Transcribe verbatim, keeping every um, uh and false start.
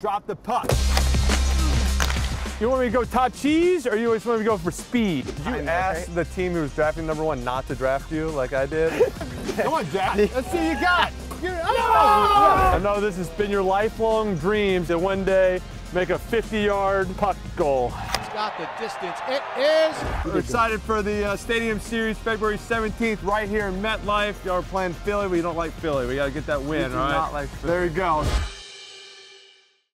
Drop the puck. You want me to go top cheese, or you just want me to go for speed? Did you ask the team who was drafting number one not to draft you like I did? Come on, Jack. Let's see what you got. Oh! I know this has been your lifelong dream to one day make a fifty-yard puck goal. It's got the distance. It is. We're excited for the uh, Stadium Series February seventeenth right here in MetLife. Y'all are playing Philly. We don't like Philly. We got to get that win, all right? We do not like Philly. There you go.